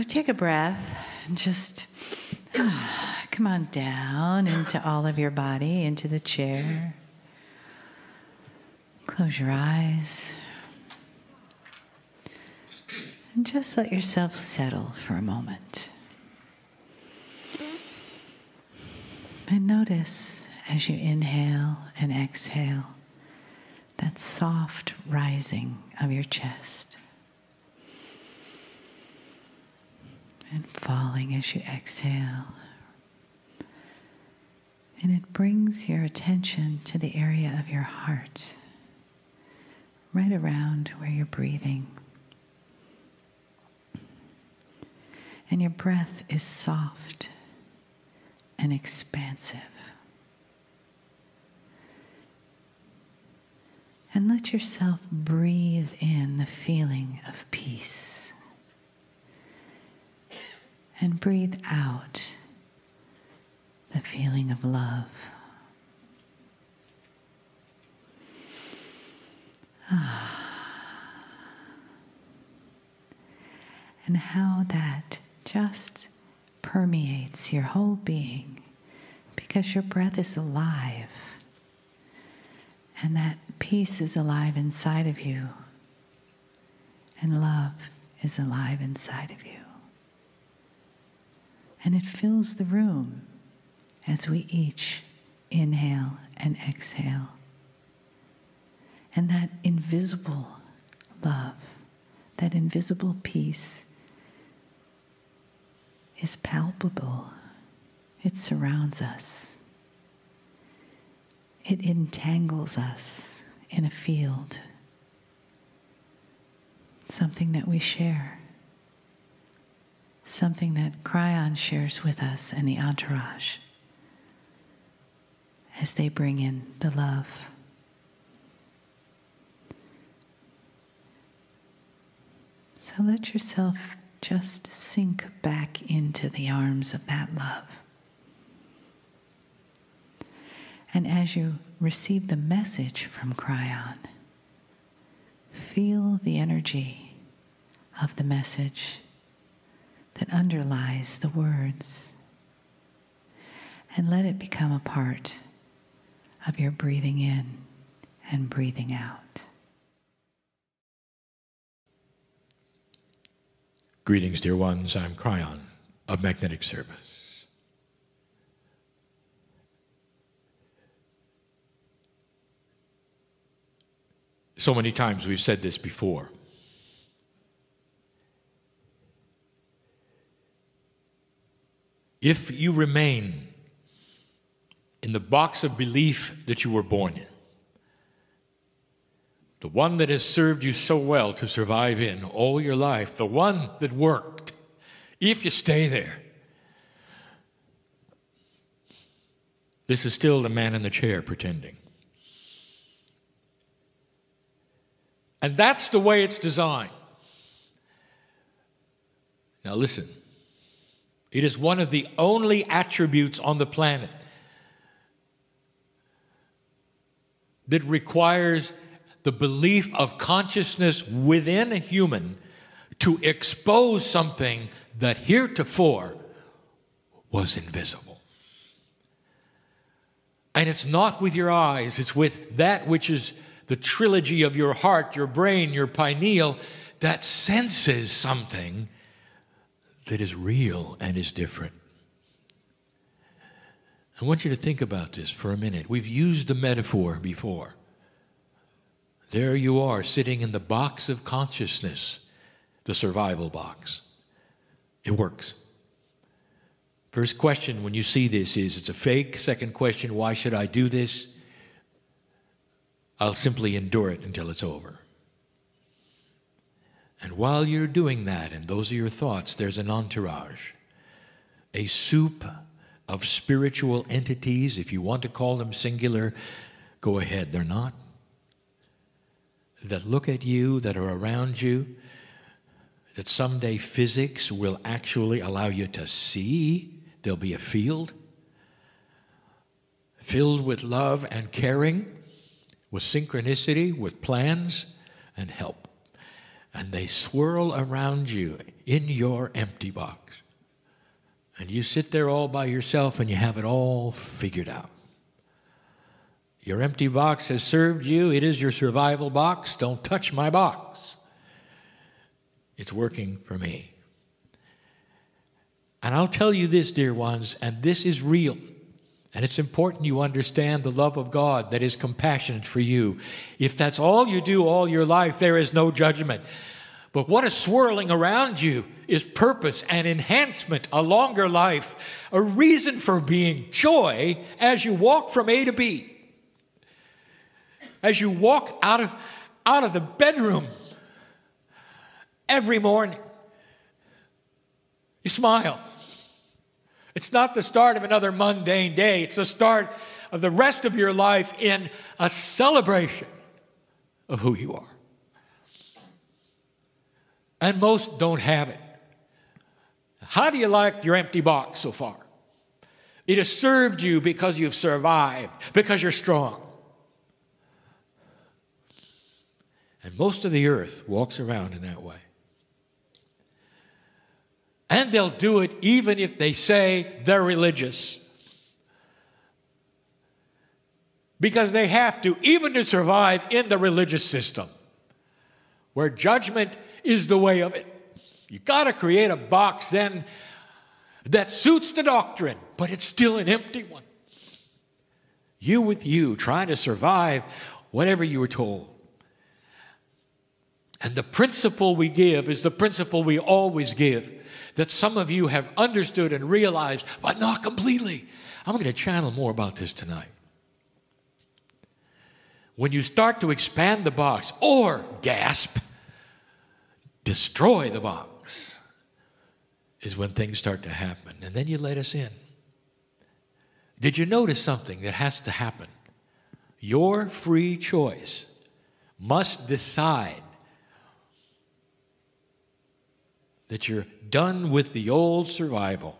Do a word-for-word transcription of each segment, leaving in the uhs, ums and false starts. So take a breath and just come on down into all of your body, into the chair. Close your eyes. And just let yourself settle for a moment. And notice as you inhale and exhale that soft rising of your chest. And falling as you exhale. And it brings your attention to the area of your heart, right around where you're breathing. And your breath is soft and expansive. And let yourself breathe in the feeling of peace. And breathe out the feeling of love. Ah. And how that just permeates your whole being, because your breath is alive, and that peace is alive inside of you, and love is alive inside of you. And it fills the room as we each inhale and exhale. And that invisible love, that invisible peace is palpable. It surrounds us. It entangles us in a field, something that we share, something that Kryon shares with us and the entourage as they bring in the love. So let yourself just sink back into the arms of that love. And as you receive the message from Kryon, feel the energy of the message that underlies the words, and let it become a part of your breathing in and breathing out. Greetings, dear ones. I'm Kryon of Magnetic Service. So many times we've said this before. If you remain in the box of belief that you were born in, the one that has served you so well to survive in all your life, the one that worked, if you stay there, this is still the man in the chair pretending. And that's the way it's designed. Now listen, it is one of the only attributes on the planet that requires the belief of consciousness within a human to expose something that heretofore was invisible. And it's not with your eyes, it's with that which is the trilogy of your heart, your brain, your pineal, that senses something that is real and is different. I want you to think about this for a minute. We've used the metaphor before. There you are, sitting in the box of consciousness, the survival box. It works. First question when you see this is, it's a fake. Second question, why should I do this? I'll simply endure it until it's over. And while you're doing that, and those are your thoughts, there's an entourage, a soup of spiritual entities. If you want to call them singular, go ahead. They're not. That look at you, that are around you, that someday physics will actually allow you to see. There'll be a field filled with love and caring, with synchronicity, with plans and help. and they swirl around you in your empty box. And you sit there all by yourself and you have it all figured out. Your empty box has served you. It is your survival box. Don't touch my box. It's working for me. And I'll tell you this, dear ones, and this is real. And it's important you understand the love of God that is compassionate for you. If that's all you do all your life, there is no judgment. But what is swirling around you is purpose and enhancement, a longer life, a reason for being, joy as you walk from A to B. As you walk out of, out of the bedroom every morning, you smile. It's not the start of another mundane day. It's the start of the rest of your life in a celebration of who you are. And most don't have it. How do you like your empty box so far? It has served you because you've survived, because you're strong. And most of the earth walks around in that way. And they'll do it even if they say they're religious. Because they have to, even to survive in the religious system, where judgment is the way of it. You've got to create a box then that suits the doctrine, but it's still an empty one. You with you, trying to survive whatever you were told. And the principle we give is the principle we always give, that some of you have understood and realized, but not completely. I'm going to channel more about this tonight. When you start to expand the box, or gasp, destroy the box, is when things start to happen. And then you let us in. Did you notice something that has to happen? Your free choice must decide that you're done with the old survival.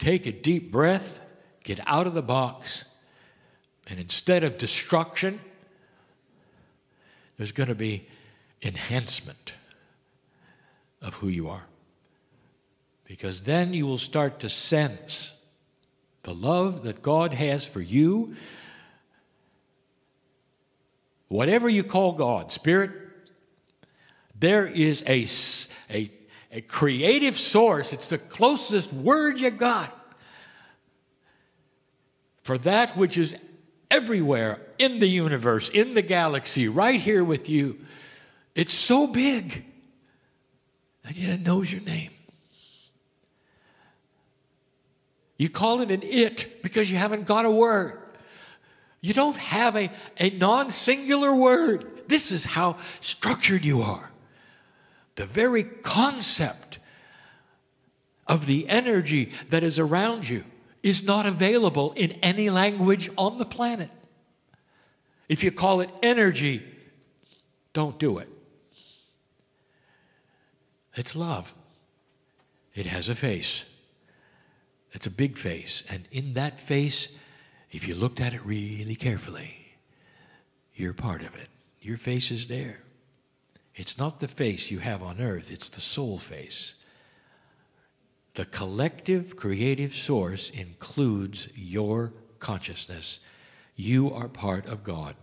Take a deep breath, get out of the box, and instead of destruction, there's going to be enhancement of who you are. Because then you will start to sense the love that God has for you. Whatever you call God, Spirit, there is a, a A creative source. It's the closest word you got for that which is everywhere in the universe, in the galaxy, right here with you. It's so big, and yet it knows your name. You call it an it because you haven't got a word. You don't have a, a non-singular word. This is how structured you are. The very concept of the energy that is around you is not available in any language on the planet. If you call it energy, don't do it. It's love. It has a face. It's a big face. And in that face, if you looked at it really carefully, you're part of it. Your face is there. It's not the face you have on earth, it's the soul face. The collective creative source includes your consciousness. You are part of God.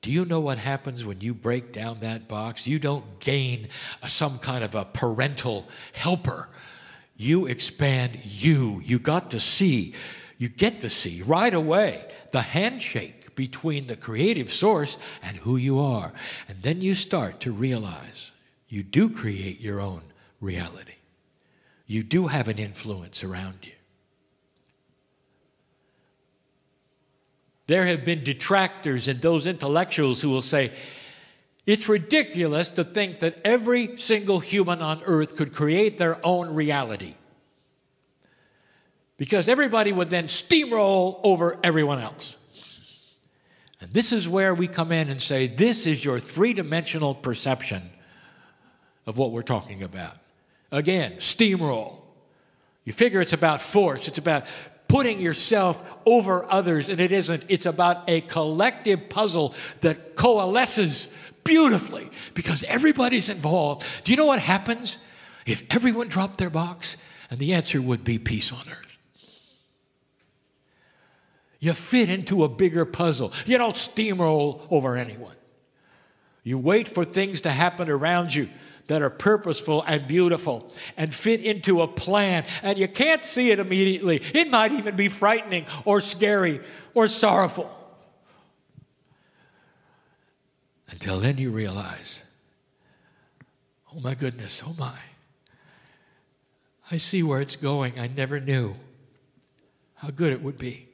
Do you know what happens when you break down that box? You don't gain some kind of a parental helper. You expand you. You got to see, you get to see right away the handshake between the creative source and who you are. And then you start to realize you do create your own reality. You do have an influence around you. There have been detractors and those intellectuals who will say, it's ridiculous to think that every single human on earth could create their own reality, because everybody would then steamroll over everyone else. And this is where we come in and say, this is your three-dimensional perception of what we're talking about. Again, steamroll. You figure it's about force. It's about putting yourself over others, and it isn't. It's about a collective puzzle that coalesces beautifully because everybody's involved. Do you know what happens if everyone dropped their box? And the answer would be peace on earth. You fit into a bigger puzzle. You don't steamroll over anyone. You wait for things to happen around you that are purposeful and beautiful and fit into a plan. And you can't see it immediately. It might even be frightening or scary or sorrowful. Until then you realize, oh my goodness, oh my. I see where it's going. I never knew how good it would be.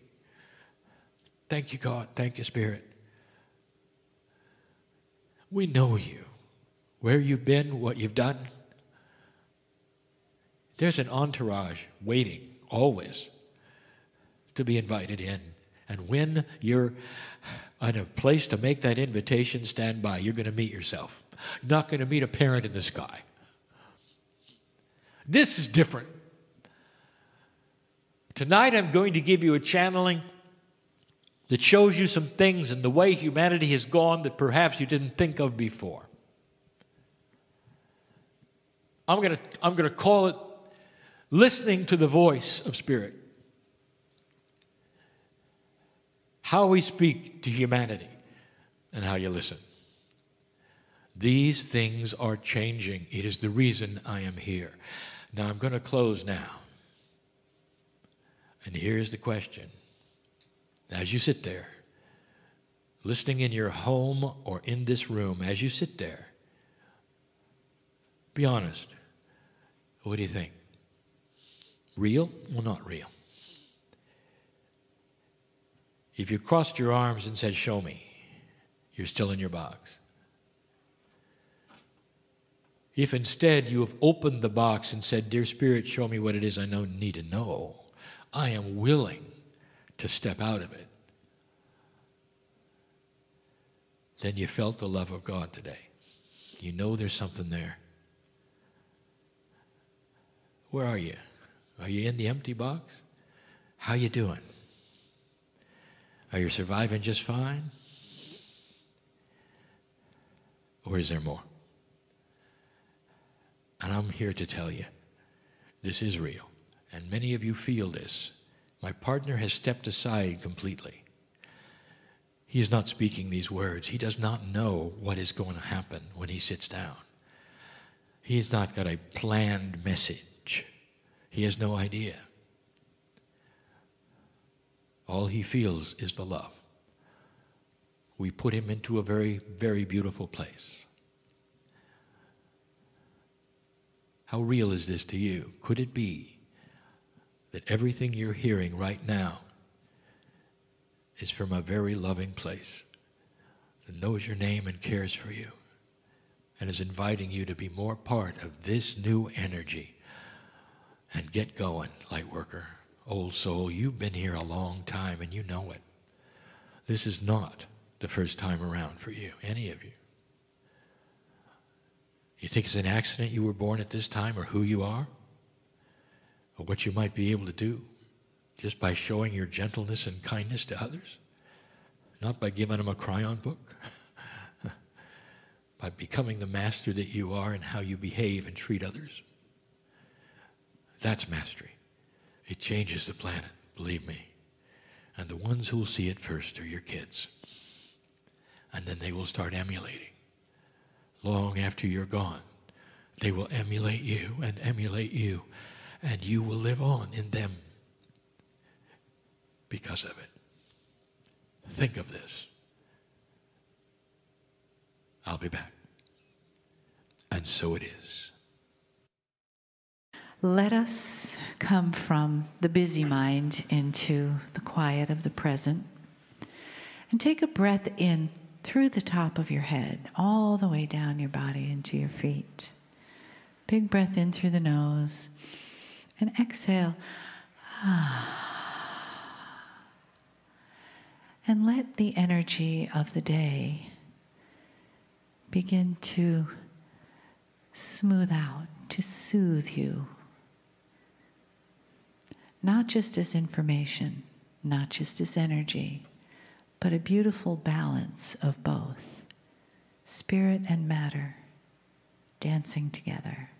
Thank you, God. Thank you, Spirit. We know you, where you've been, what you've done. There's an entourage waiting always to be invited in. And when you're in a place to make that invitation, stand by. You're going to meet yourself. You're not going to meet a parent in the sky. This is different. Tonight I'm going to give you a channeling that shows you some things and the way humanity has gone that perhaps you didn't think of before. I'm going to, I'm going to call it listening to the voice of Spirit. How we speak to humanity and how you listen. These things are changing. It is the reason I am here. Now I'm going to close now. And here's the question. As you sit there, listening in your home or in this room, as you sit there, be honest. What do you think? Real or not real? If you crossed your arms and said, show me, you're still in your box. If instead you have opened the box and said, dear Spirit, show me what it is I know, need to know, I am willing to step out of it, then you felt the love of God today. You know there's something there. Where are you? Are you in the empty box? How you doing? Are you surviving just fine? Or is there more? And I'm here to tell you, this is real. And many of you feel this. My partner has stepped aside completely. He is not speaking these words. He does not know what is going to happen when he sits down. He has not got a planned message. He has no idea. All he feels is the love. We put him into a very, very beautiful place. How real is this to you? Could it be that everything you're hearing right now is from a very loving place that knows your name and cares for you and is inviting you to be more part of this new energy and get going, light worker, old soul? You've been here a long time and you know it. This is not the first time around for you, any of you. You think it's an accident you were born at this time or who you are? Or what you might be able to do just by showing your gentleness and kindness to others, not by giving them a Kryon book, by becoming the master that you are and how you behave and treat others. That's mastery. It changes the planet, believe me. And the ones who will see it first are your kids. And then they will start emulating. Long after you're gone, they will emulate you and emulate you. And you will live on in them because of it. Think of this. I'll be back. And so it is. Let us come from the busy mind into the quiet of the present. And take a breath in through the top of your head, all the way down your body into your feet. Big breath in through the nose. And exhale. And let the energy of the day begin to smooth out, to soothe you. Not just as information, not just as energy, but a beautiful balance of both. spirit and matter dancing together.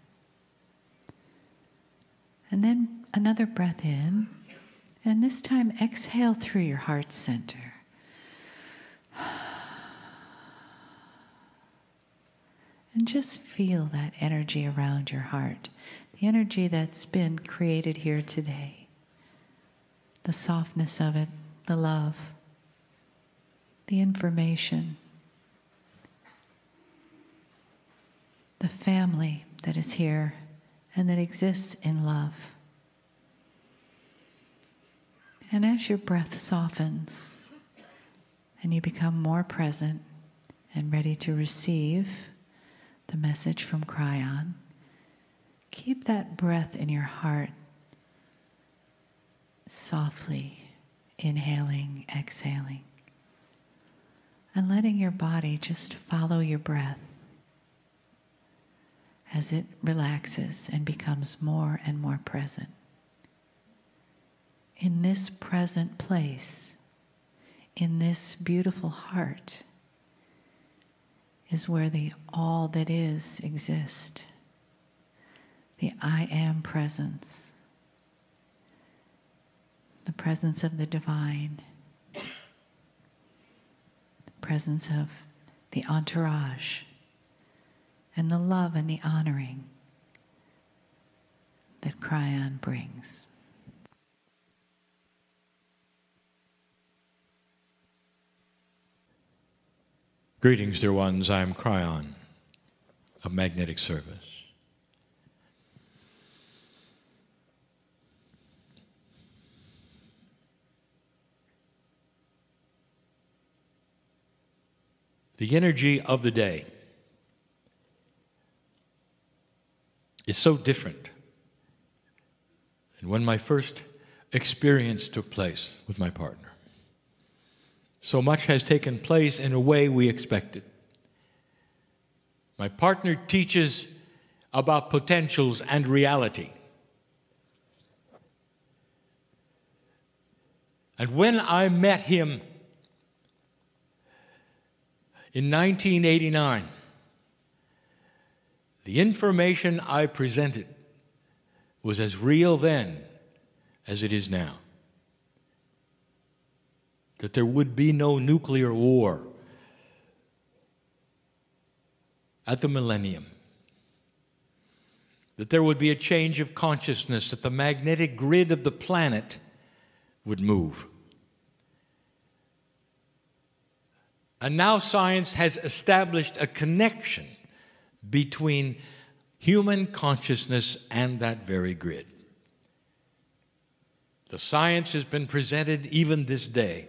And then another breath in, and this time exhale through your heart center. And just feel that energy around your heart, the energy that's been created here today, the softness of it, the love, the information, the family that is here and that exists in love. And as your breath softens and you become more present and ready to receive the message from Kryon, keep that breath in your heart, softly inhaling, exhaling, and letting your body just follow your breath as it relaxes and becomes more and more present. In this present place, in this beautiful heart, is where the all that is exists, the I am presence, the presence of the divine, the presence of the entourage, and the love and the honoring that Kryon brings. Greetings, dear ones. I am Kryon of Magnetic Service. The energy of the day is so different. And when my first experience took place with my partner, so much has taken place in a way we expected. My partner teaches about potentials and reality. And when I met him in nineteen eighty-nine, the information I presented was as real then as it is now. That there would be no nuclear war at the millennium. That there would be a change of consciousness, that the magnetic grid of the planet would move. And now science has established a connection between human consciousness and that very grid. The science has been presented even this day,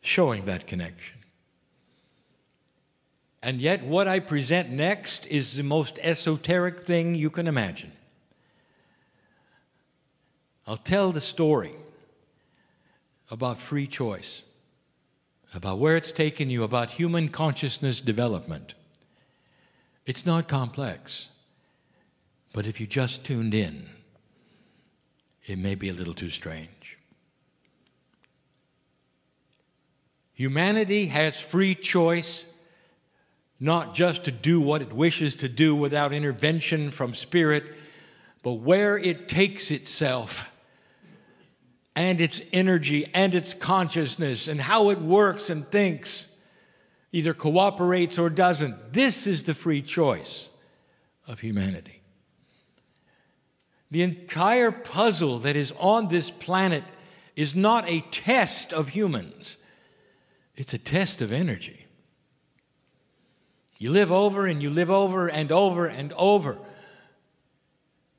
showing that connection. And yet what I present next is the most esoteric thing you can imagine. I'll tell the story about free choice, about where it's taken you, about human consciousness development. It's not complex, but if you just tuned in, it may be a little too strange. Humanity has free choice, not just to do what it wishes to do without intervention from spirit, but where it takes itself and its energy and its consciousness and how it works and thinks, either cooperates or doesn't. This is the free choice of humanity. The entire puzzle that is on this planet is not a test of humans. It's a test of energy. You live over and you live over and over and over.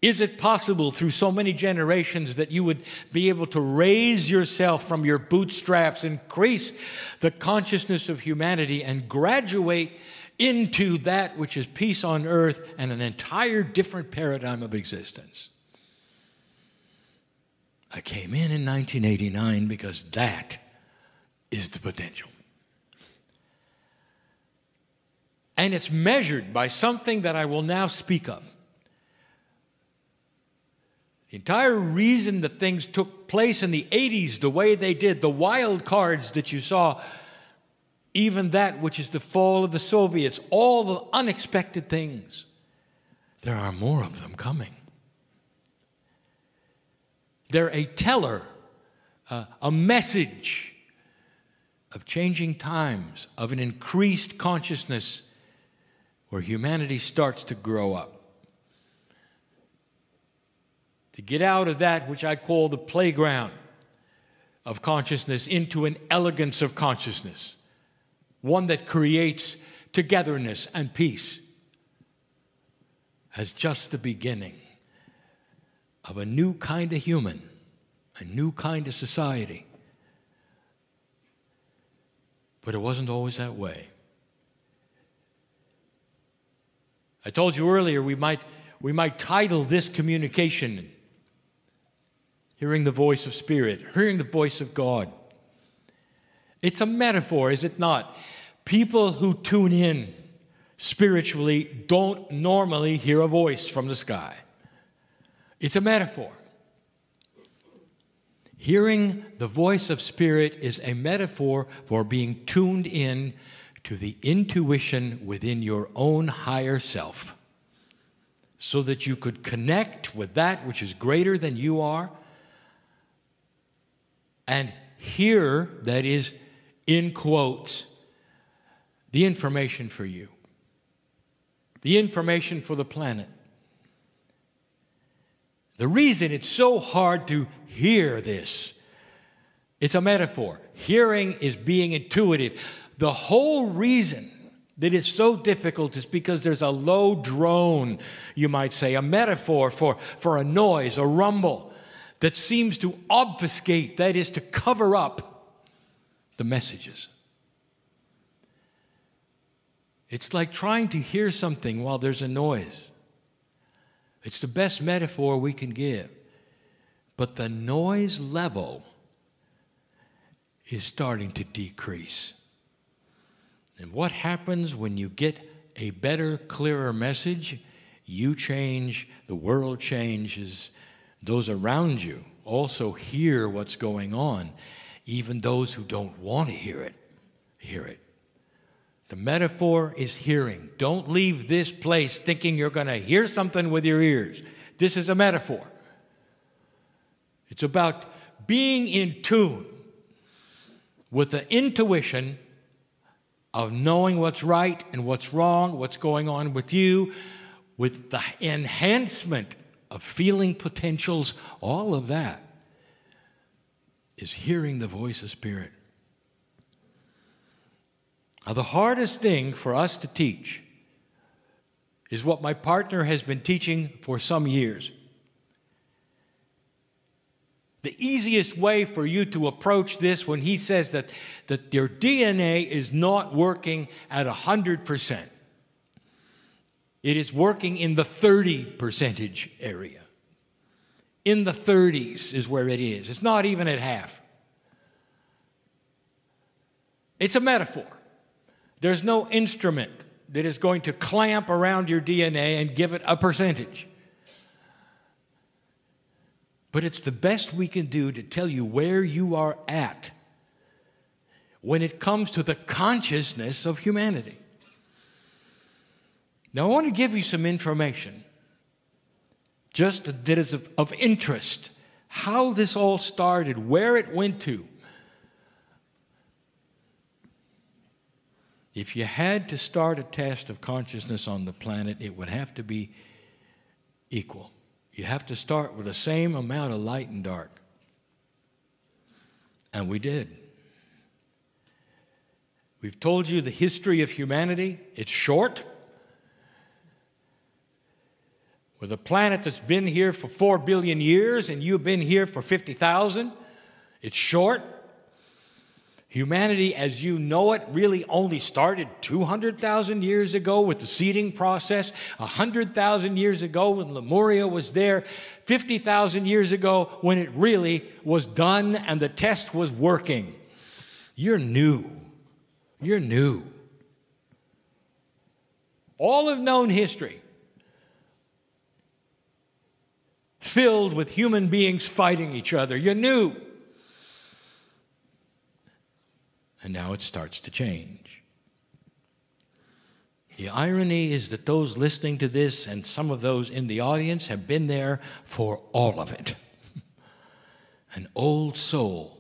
Is it possible through so many generations that you would be able to raise yourself from your bootstraps, increase the consciousness of humanity, and graduate into that which is peace on earth and an entire different paradigm of existence? I came in in nineteen eighty-nine because that is the potential. And it's measured by something that I will now speak of. The entire reason that things took place in the eighties the way they did, the wild cards that you saw, even that which is the fall of the Soviets, all the unexpected things. There are more of them coming. They're a teller, uh, a message of changing times, of an increased consciousness where humanity starts to grow up. To get out of that which I call the playground of consciousness into an elegance of consciousness, one that creates togetherness and peace, as just the beginning of a new kind of human, a new kind of society. But it wasn't always that way. I told you earlier we might, we might title this communication, Hearing the Voice of Spirit, Hearing the Voice of God. It's a metaphor, is it not? People who tune in spiritually don't normally hear a voice from the sky. It's a metaphor. Hearing the voice of spirit is a metaphor for being tuned in to the intuition within your own higher self, so that you could connect with that which is greater than you are and hear, that is, in quotes, the information for you, the information for the planet. The reason it's so hard to hear this, it's a metaphor. Hearing is being intuitive. The whole reason that it's so difficult is because there's a low drone, you might say, a metaphor for, for a noise, a rumble, that seems to obfuscate, that is, to cover up the messages. It's like trying to hear something while there's a noise. It's the best metaphor we can give. But the noise level is starting to decrease. And what happens when you get a better, clearer message? You change, the world changes, those around you also hear what's going on, even those who don't want to hear it, hear it. The metaphor is hearing. Don't leave this place thinking you're going to hear something with your ears. This is a metaphor. It's about being in tune with the intuition of knowing what's right and what's wrong, what's going on with you, with the enhancement of feeling potentials. All of that is hearing the voice of spirit. Now, the hardest thing for us to teach is what my partner has been teaching for some years. The easiest way for you to approach this, when he says that, that your D N A is not working at one hundred percent. It is working in the thirty percentage area. In the thirties is where it is. It's not even at half. It's a metaphor. There's no instrument that is going to clamp around your D N A and give it a percentage. But it's the best we can do to tell you where you are at when it comes to the consciousness of humanity. Now, I want to give you some information, just that is of, of interest, how this all started, where it went to. If you had to start a test of consciousness on the planet, it would have to be equal. You have to start with the same amount of light and dark. And we did. We've told you the history of humanity. It's short. With a planet that's been here for four billion years and you've been here for fifty thousand, it's short. Humanity as you know it really only started two hundred thousand years ago with the seeding process, one hundred thousand years ago when Lemuria was there, fifty thousand years ago when it really was done and the test was working. You're new. You're new. All of known history filled with human beings fighting each other. You're new. And now it starts to change. The irony is that those listening to this and some of those in the audience have been there for all of it. An old soul.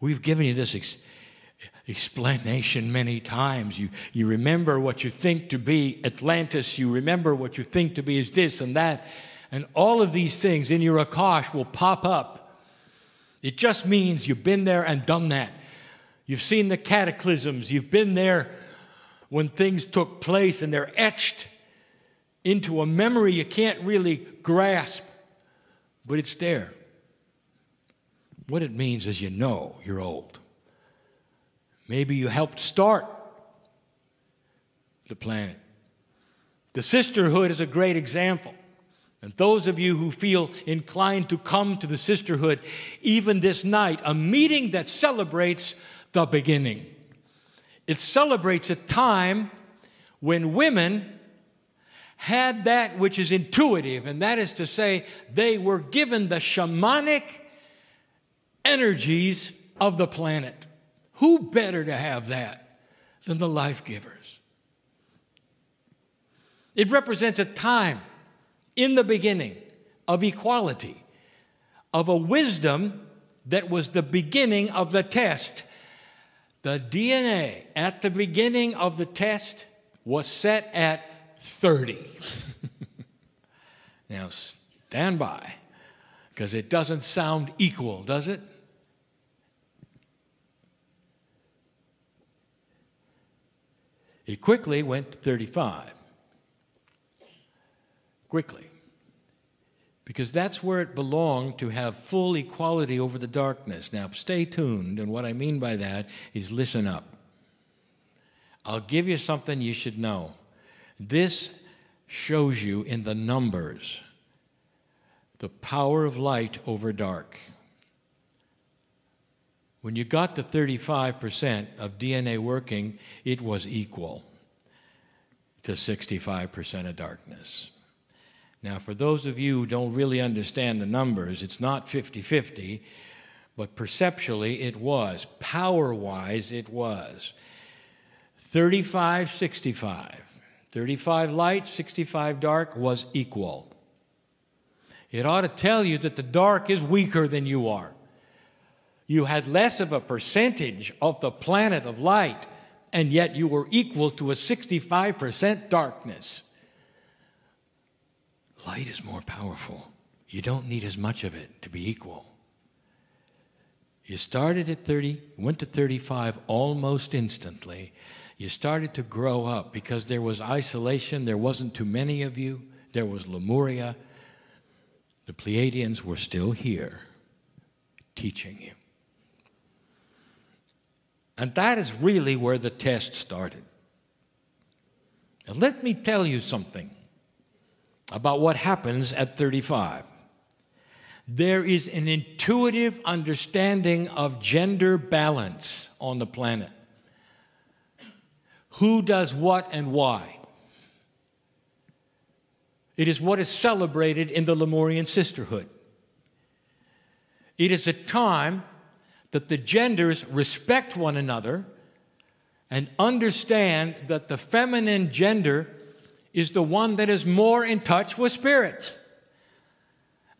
We've given you this ex explanation many times. You, you remember what you think to be Atlantis. You remember what you think to be is this and that. And all of these things in your Akash will pop up. It just means you've been there and done that. You've seen the cataclysms. You've been there when things took place, and they're etched into a memory you can't really grasp, but it's there. What it means is you know you're old. Maybe you helped start the planet. The sisterhood is a great example. And those of you who feel inclined to come to the sisterhood, even this night, a meeting that celebrates the beginning. It celebrates a time when women had that which is intuitive, and that is to say they were given the shamanic energies of the planet. Who better to have that than the life givers? It represents a time in the beginning of equality, of a wisdom that was the beginning of the test. The D N A at the beginning of the test was set at thirty. Now stand by, because it doesn't sound equal, does it? It quickly went to thirty-five. Quickly. Because that's where it belonged to have full equality over the darkness. Now, stay tuned, and what I mean by that is listen up. I'll give you something you should know. This shows you in the numbers the power of light over dark. When you got to thirty-five percent of D N A working, it was equal to sixty-five percent of darkness. Now, for those of you who don't really understand the numbers, it's not fifty fifty, but perceptually it was. Power-wise, it was. thirty-five sixty-five. thirty-five light, sixty-five dark was equal. It ought to tell you that the dark is weaker than you are. You had less of a percentage of the planet of light, and yet you were equal to a sixty-five percent darkness. Light is more powerful. You don't need as much of it to be equal. You started at thirty, went to thirty-five almost instantly. You started to grow up because there was isolation. There wasn't too many of you. There was Lemuria. The Pleiadians were still here teaching you. And that is really where the test started. Now let me tell you something about what happens at thirty-five. There is an intuitive understanding of gender balance on the planet. Who does what and why? It is what is celebrated in the Lemurian sisterhood. It is a time that the genders respect one another and understand that the feminine gender is the one that is more in touch with spirit.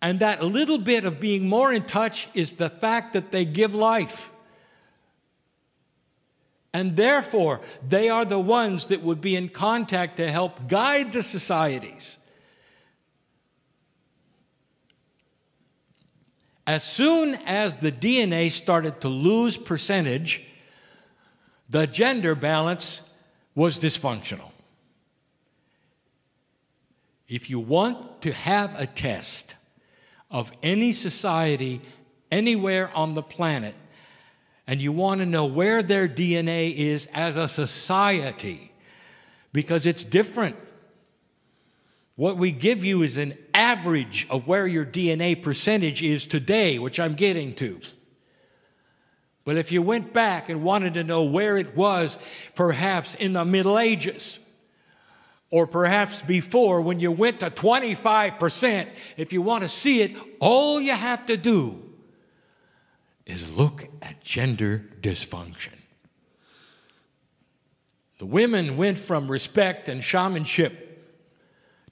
And that little bit of being more in touch is the fact that they give life. And therefore, they are the ones that would be in contact to help guide the societies. As soon as the D N A started to lose percentage, the gender balance was dysfunctional. If you want to have a test of any society anywhere on the planet, and you want to know where their D N A is as a society, because it's different. What we give you is an average of where your D N A percentage is today, which I'm getting to. But if you went back and wanted to know where it was, perhaps in the Middle Ages, or perhaps before, when you went to twenty-five percent, if you want to see it, all you have to do is look at gender dysfunction. The women went from respect and shamanship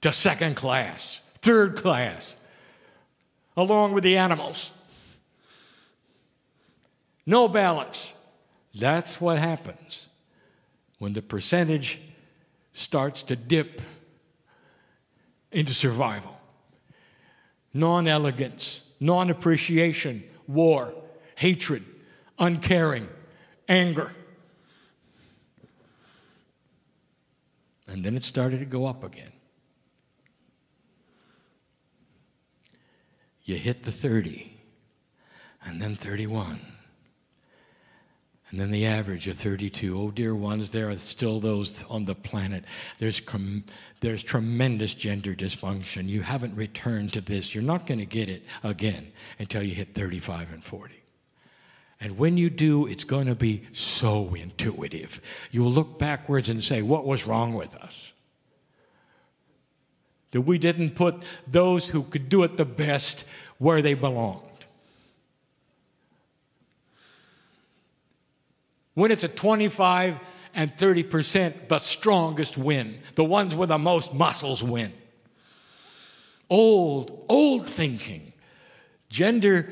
to second class, third class, along with the animals. No balance. That's what happens when the percentage starts to dip into survival. Non-elegance, non-appreciation, war, hatred, uncaring, anger. And then it started to go up again. You hit the thirty, and then thirty-one, and then the average of thirty-two. Oh, dear ones, there are still those on the planet. There's, there's tremendous gender dysfunction. You haven't returned to this. You're not going to get it again until you hit thirty-five and forty. And when you do, it's going to be so intuitive. You'll look backwards and say, what was wrong with us? That we didn't put those who could do it the best where they belonged. When it's a twenty-five and thirty percent, the strongest win. The ones with the most muscles win. Old, old thinking. Gender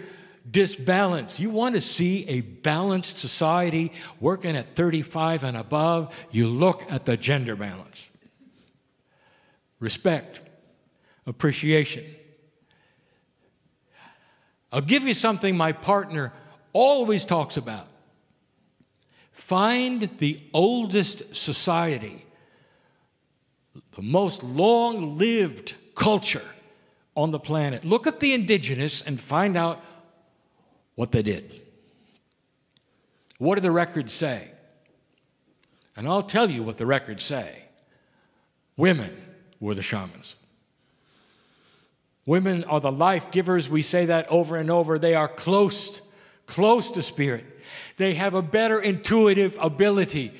disbalance. You want to see a balanced society working at thirty-five and above, you look at the gender balance. Respect, appreciation. I'll give you something my partner always talks about. Find the oldest society, the most long-lived culture on the planet. Look at the indigenous and find out what they did. What do the records say? And I'll tell you what the records say. Women were the shamans. Women are the life givers. We say that over and over. They are close, close to spirit. They have a better intuitive ability.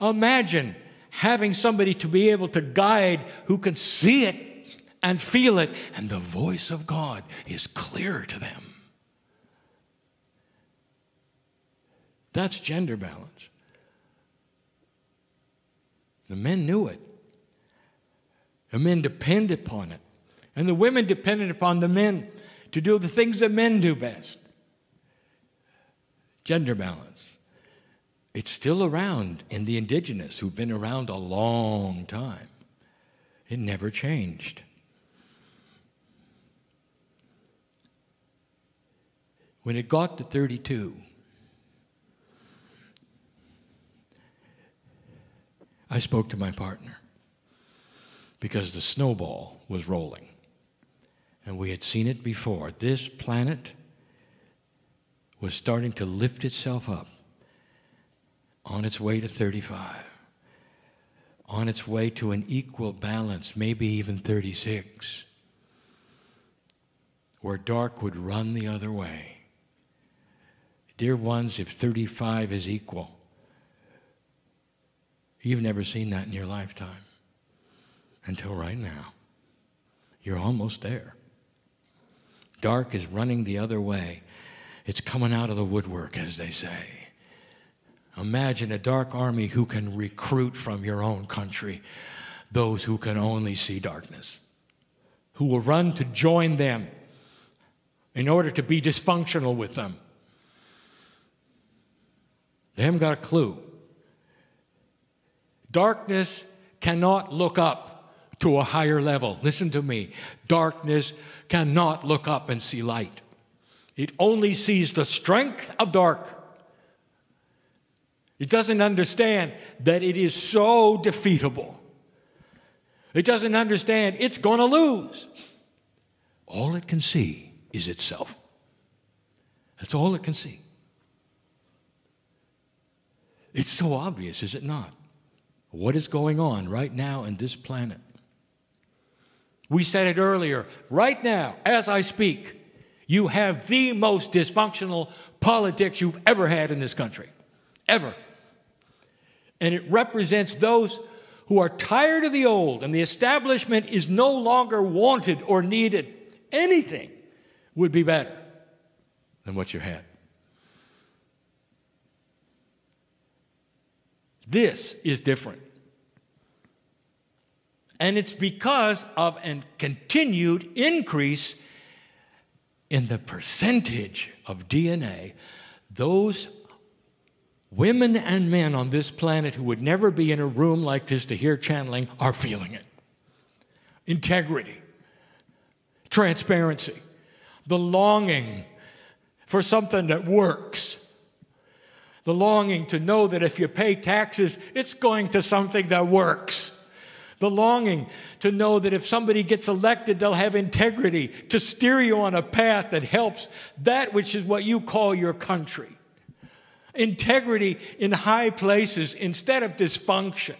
Imagine having somebody to be able to guide who can see it and feel it, and the voice of God is clear to them. That's gender balance. The men knew it. The men depended upon it. And the women depended upon the men to do the things that men do best. Gender balance. It's still around in the indigenous who've been around a long time. It never changed. When it got to thirty-two, I spoke to my partner because the snowball was rolling. And we had seen it before. This planet was starting to lift itself up on its way to thirty-five, on its way to an equal balance, maybe even thirty-six, where dark would run the other way. Dear ones, if thirty-five is equal, you've never seen that in your lifetime until right now. You're almost there. Dark is running the other way. It's coming out of the woodwork, as they say. Imagine a dark army who can recruit from your own country those who can only see darkness, who will run to join them in order to be dysfunctional with them. They haven't got a clue. Darkness cannot look up to a higher level. Listen to me. Darkness cannot look up and see light. It only sees the strength of dark. It doesn't understand that it is so defeatable. It doesn't understand it's going to lose. All it can see is itself. That's all it can see. It's so obvious, is it not? What is going on right now in this planet? We said it earlier. Right now, as I speak, you have the most dysfunctional politics you've ever had in this country. Ever. And it represents those who are tired of the old, and the establishment is no longer wanted or needed. Anything would be better than what you had. This is different. And it's because of a continued increase in the percentage of D N A, those women and men on this planet who would never be in a room like this to hear channeling are feeling it. Integrity, transparency, the longing for something that works, the longing to know that if you pay taxes, it's going to something that works, the longing to know that if somebody gets elected, they'll have integrity to steer you on a path that helps that which is what you call your country. Integrity in high places instead of dysfunction.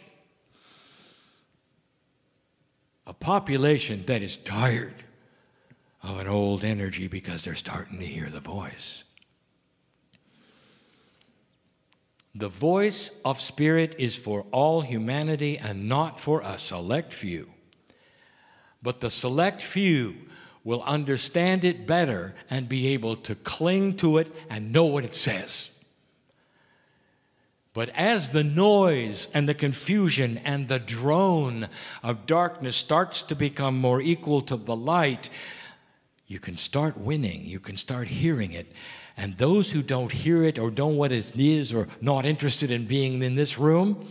A population that is tired of an old energy because they're starting to hear the voice. The voice of spirit is for all humanity and not for a select few. But the select few will understand it better and be able to cling to it and know what it says. But as the noise and the confusion and the drone of darkness starts to become more equal to the light, you can start winning, you can start hearing it. And those who don't hear it or don't know what it is or not interested in being in this room,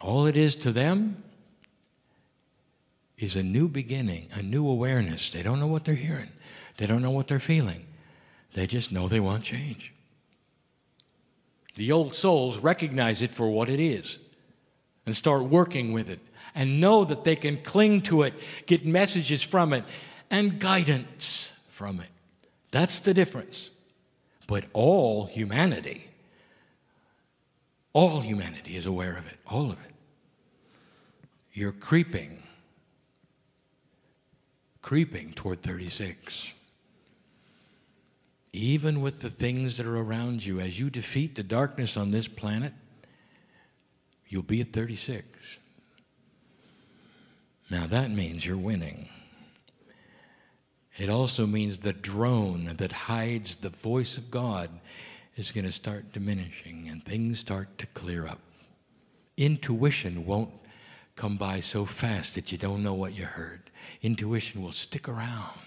all it is to them is a new beginning, a new awareness. They don't know what they're hearing. They don't know what they're feeling. They just know they want change. The old souls recognize it for what it is and start working with it and know that they can cling to it, get messages from it, and guidance from it. That's the difference. But all humanity, all humanity is aware of it, all of it. You're creeping, creeping toward thirty-six. Even with the things that are around you, as you defeat the darkness on this planet, you'll be at thirty-six. Now that means you're winning. It also means the drone that hides the voice of God is going to start diminishing and things start to clear up. Intuition won't come by so fast that you don't know what you heard. Intuition will stick around,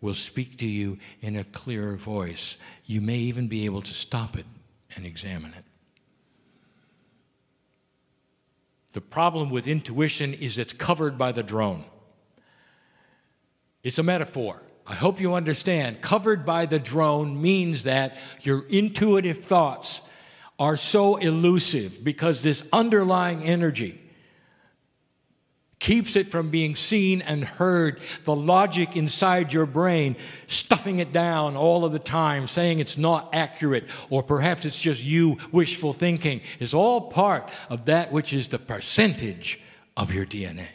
will speak to you in a clearer voice. You may even be able to stop it and examine it. The problem with intuition is it's covered by the drone. It's a metaphor. I hope you understand. Covered by the drone means that your intuitive thoughts are so elusive because this underlying energy keeps it from being seen and heard. The logic inside your brain, stuffing it down all of the time, saying it's not accurate, or perhaps it's just you wishful thinking, is all part of that which is the percentage of your D N A.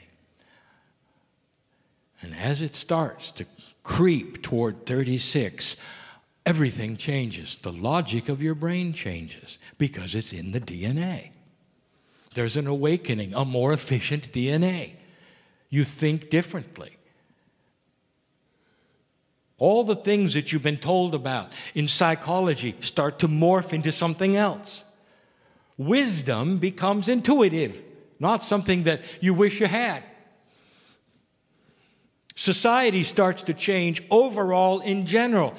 And as it starts to creep toward thirty-six, everything changes. The logic of your brain changes because it's in the D N A. There's an awakening, a more efficient D N A. You think differently. All the things that you've been told about in psychology start to morph into something else. Wisdom becomes intuitive, not something that you wish you had. Society starts to change overall in general.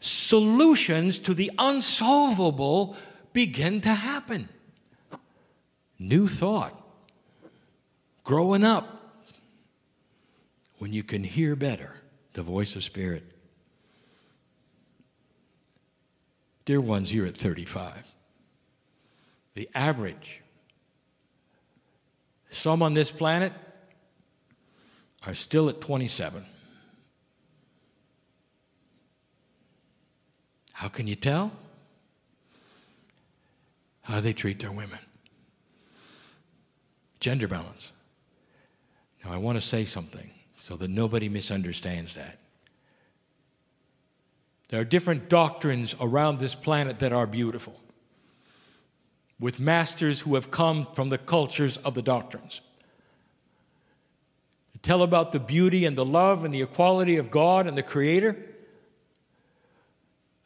Solutions to the unsolvable begin to happen. New thought, growing up, when you can hear better the voice of spirit. Dear ones, you're at thirty-five. The average, some on this planet are still at twenty-seven. How can you tell? How they treat their women. Gender balance. Now, I want to say something so that nobody misunderstands that. There are different doctrines around this planet that are beautiful, with masters who have come from the cultures of the doctrines. They tell about the beauty and the love and the equality of God and the Creator,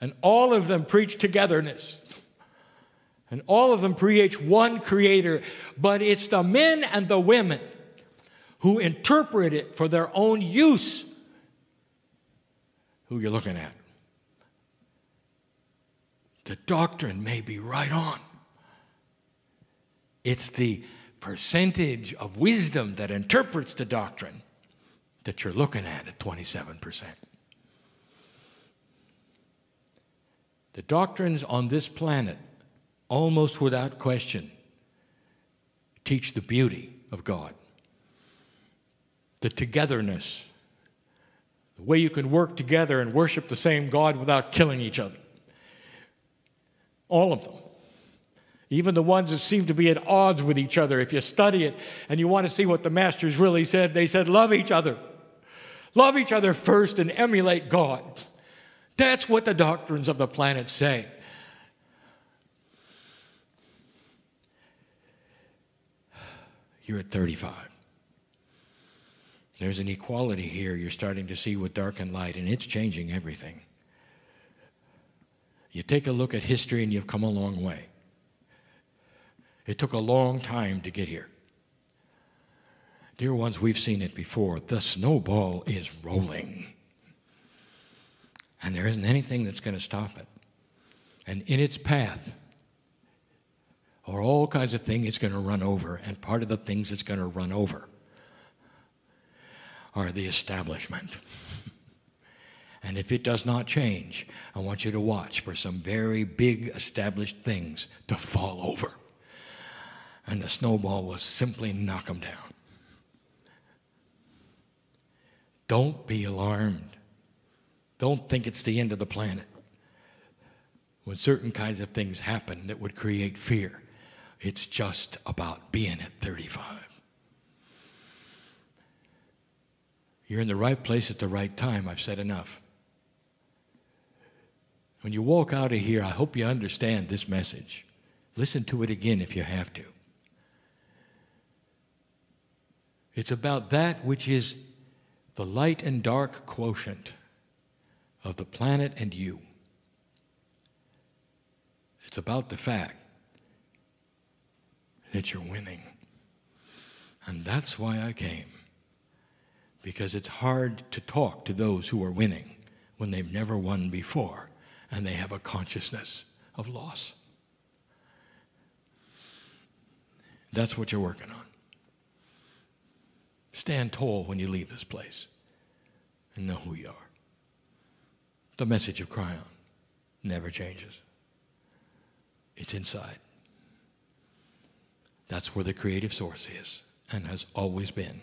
and all of them preach togetherness And all of them preach one creator, but it's the men and the women who interpret it for their own use who you're looking at. The doctrine may be right on. It's the percentage of wisdom that interprets the doctrine that you're looking at at twenty-seven percent. The doctrines on this planet, almost without question, teach the beauty of God, the togetherness, the way you can work together and worship the same God without killing each other. All of them. Even the ones that seem to be at odds with each other. If you study it and you want to see what the masters really said, they said, love each other. Love each other first and emulate God. That's what the doctrines of the planet say. You're at thirty-five. There's an equality here. You're starting to see with dark and light, and it's changing everything. You take a look at history and you've come a long way. It took a long time to get here. Dear ones, we've seen it before. The snowball is rolling. And there isn't anything that's going to stop it. And in its path are all kinds of things it's going to run over. And part of the things it's going to run over are the establishment. And if it does not change, I want you to watch for some very big established things to fall over. And the snowball will simply knock them down. Don't be alarmed. Don't think it's the end of the planet. When certain kinds of things happen that would create fear, it's just about being at thirty-five. You're in the right place at the right time. I've said enough. When you walk out of here, I hope you understand this message. Listen to it again if you have to. It's about that which is the light and dark quotient of the planet and you. It's about the fact that you're winning. And that's why I came. Because it's hard to talk to those who are winning when they've never won before and they have a consciousness of loss. That's what you're working on. Stand tall when you leave this place and know who you are. The message of Kryon never changes. It's inside. That's where the creative source is and has always been.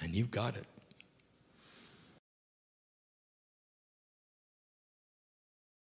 And you've got it.